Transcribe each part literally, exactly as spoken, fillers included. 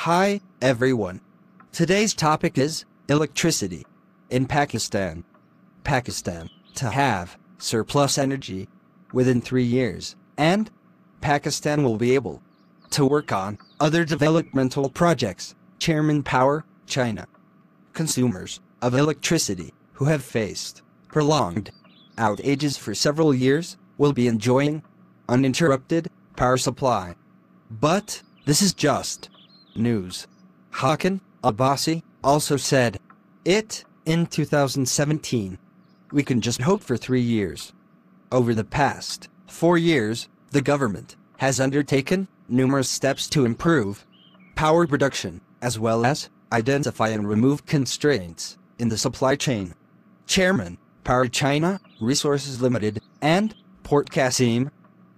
Hi, everyone. Today's topic is electricity in Pakistan. Pakistan to have surplus energy within three years, and Pakistan will be able to work on other developmental projects. Chairman PowerChina. Consumers of electricity who have faced prolonged outages for several years will be enjoying uninterrupted power supply. But this is just news. Khaqan Abbasi also said it in two thousand seventeen. We can just hope for three years. Over the past four years, the government has undertaken numerous steps to improve power production, as well as identify and remove constraints in the supply chain. Chairman, PowerChina Resources Limited, and Port Qasim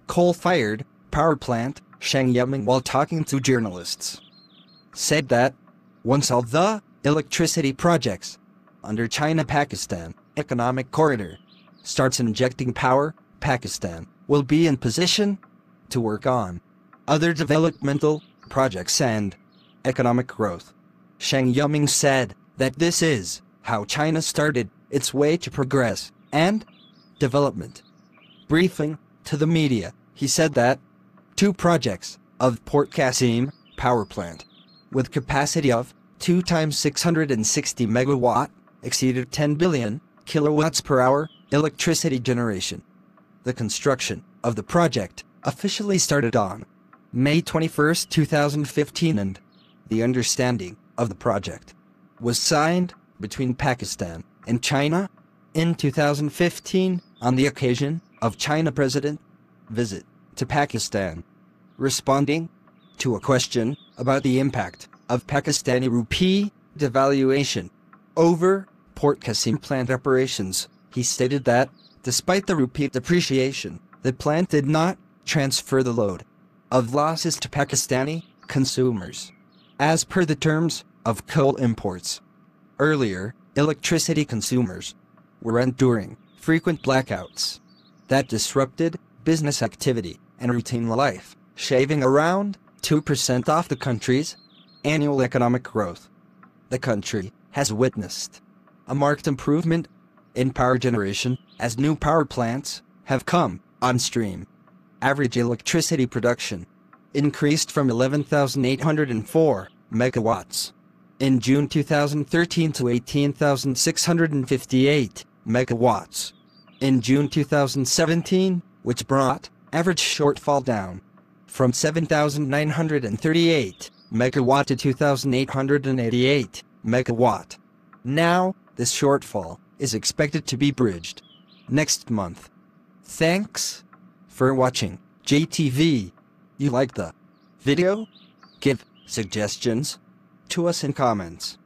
Coal-Fired Power Plant, Sheng Yiming, while talking to journalists, said that once all the electricity projects under China-Pakistan Economic Corridor starts injecting power, Pakistan will be in position to work on other developmental projects and economic growth. Sheng Yiming said that this is how China started its way to progress and development. Briefing to the media, he said that two projects of Port Qasim Power Plant with capacity of two times six hundred sixty megawatt exceeded ten billion kilowatts per hour electricity generation. The construction of the project officially started on May twenty-first, two thousand fifteen, and the understanding of the project was signed between Pakistan and China in two thousand fifteen on the occasion of China President's visit to Pakistan. Responding to a question about the impact of Pakistani rupee devaluation over Port Qasim plant operations, he stated that despite the rupee depreciation, the plant did not transfer the load of losses to Pakistani consumers, as per the terms of coal imports. Earlier, electricity consumers were enduring frequent blackouts that disrupted business activity and routine life, shaving around two percent off the country's annual economic growth. The country has witnessed a marked improvement in power generation as new power plants have come on stream. Average electricity production increased from eleven thousand eight hundred four megawatts in June two thousand thirteen to eighteen thousand six hundred fifty-eight megawatts in June two thousand seventeen, which brought average shortfall down from seven thousand nine hundred thirty-eight megawatt to two thousand eight hundred eighty-eight megawatt. Now, this shortfall is expected to be bridged next month. Thanks for watching G T V. You like the video? Give suggestions to us in comments.